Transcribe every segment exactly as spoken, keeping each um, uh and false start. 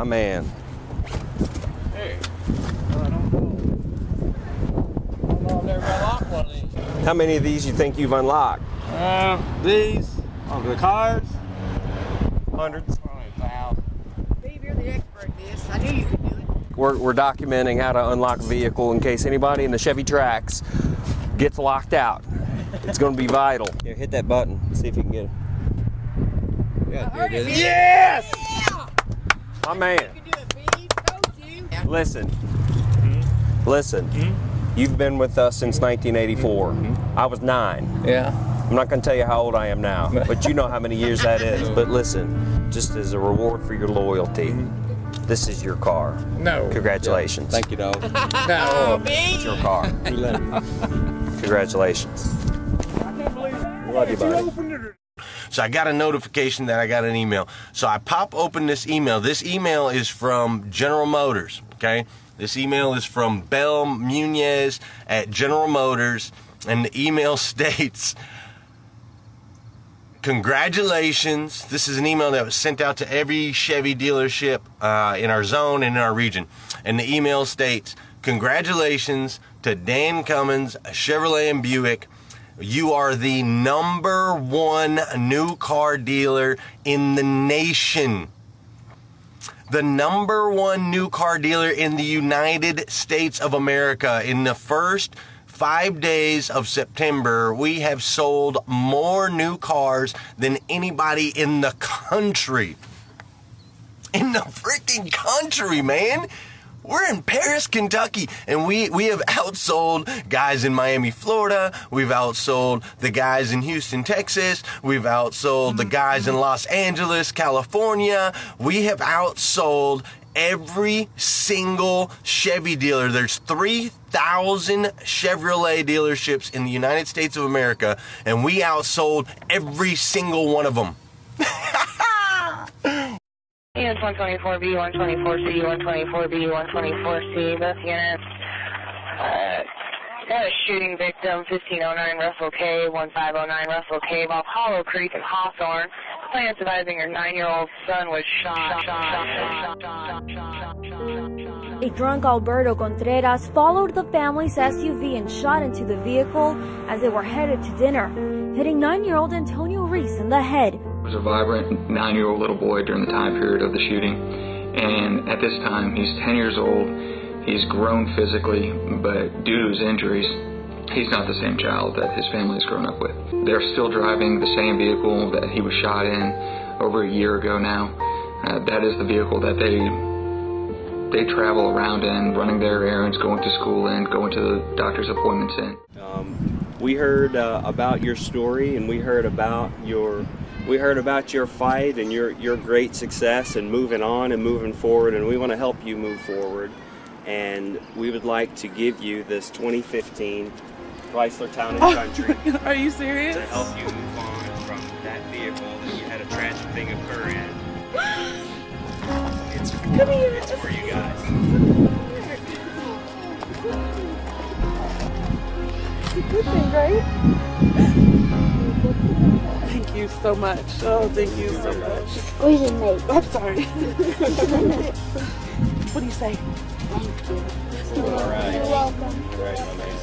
my man. Hey. Well, I don't know. I don't know if they're gonna lock one of these. How many of these you think you've unlocked? Uh, these, on the cards. Hundreds. Probably a thousand. Steve, you're the expert at this. I knew you could do it. We're, we're documenting how to unlock a vehicle in case anybody in the Chevy Trax gets locked out. It's going to be vital. Here, hit that button. See if you can get it. Yeah, it is. Yes! Yeah! My man. You can do it, Pete. Told you. Listen. Mm-hmm. Listen. Mm-hmm. You've been with us since nineteen eighty-four. Mm-hmm. I was nine. Yeah. I'm not going to tell you how old I am now, but you know how many years that is. But listen, just as a reward for your loyalty, mm-hmm. this is your car. No. Congratulations. Yeah. Thank you, dog. No. It's your car. Congratulations. So I got a notification that I got an email. So I pop open this email. This email is from General Motors, okay? This email is from Bell Munez at General Motors, and the email states, congratulations. This is an email that was sent out to every Chevy dealership uh, in our zone and in our region. And the email states, congratulations to Dan Cummins, Chevrolet and Buick. You are the number one new car dealer in the nation. The number one new car dealer in the United States of America. In the first five days of September, we have sold more new cars than anybody in the country. In the freaking country, man. We're in Paris, Kentucky, and we, we have outsold guys in Miami, Florida. We've outsold the guys in Houston, Texas. We've outsold the guys in Los Angeles, California. We have outsold every single Chevy dealer. There's three thousand Chevrolet dealerships in the United States of America, and we outsold every single one of them. Units one twenty-four B, one twenty-four C, one twenty-four B, one twenty-four C, both units. Uh, got a shooting victim, fifteen oh nine Russell Cave, fifteen oh nine Russell Cave off Hollow Creek in Hawthorne. Plaintiff advising her nine-year-old son was shot. A drunk Alberto Contreras followed the family's S U V and shot into the vehicle as they were headed to dinner, hitting nine-year-old Antonio Reese in the head. Was a vibrant nine-year-old little boy during the time period of the shooting, and at this time he's ten years old. He's grown physically, but due to his injuries, he's not the same child that his family's grown up with. They're still driving the same vehicle that he was shot in over a year ago now. Uh, that is the vehicle that they they travel around in, running their errands, going to school in, going to the doctor's appointments in. Um, we heard uh, about your story, and we heard about your. We heard about your fight and your, your great success and moving on and moving forward, and we want to help you move forward. And we would like to give you this twenty fifteen Chrysler Town and Country. Are you serious? To help you move on from that vehicle that you had a tragic thing occur in. It's, Come here. It's for you guys. It's a good thing, right? Thank you so much. Oh, thank you so much. What did you make? I'm sorry. What do you say? Thank you. You're welcome. All right. You're welcome. All right, my man.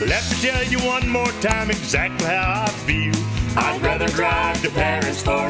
Let me tell you one more time exactly how I feel. I'd rather drive to Paris for